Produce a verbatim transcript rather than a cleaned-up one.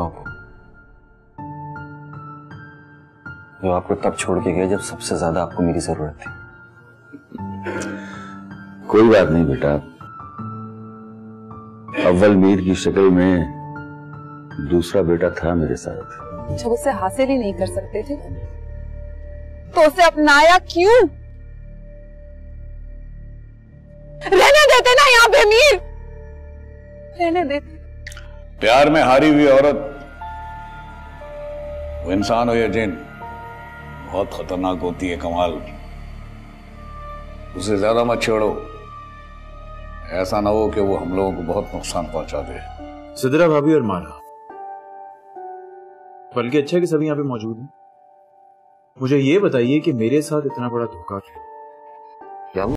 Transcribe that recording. लगा होगा, जो आपको तब छोड़ के गया जब सबसे ज्यादा आपको मेरी जरूरत थी। कोई बात नहीं बेटा, अव्वल मीर की शक्ल में दूसरा बेटा था मेरे साथ। जब उसे हासिल ही नहीं कर सकते थे तो उसे अपनाया क्यों? रहने देते ना यहाँ पे मीर, रहने देते। प्यार में हारी हुई औरत, वो इंसान हो या जिन, बहुत खतरनाक होती है कमाल। उसे ज्यादा मत छेड़ो, ऐसा ना हो कि वो हम लोगों को बहुत नुकसान पहुंचा दे। सिद्रा भाभी और माला, बल्कि अच्छा है कि सभी यहाँ पे मौजूद हैं। मुझे ये बताइए कि मेरे साथ इतना बड़ा धोखा क्या हुआ?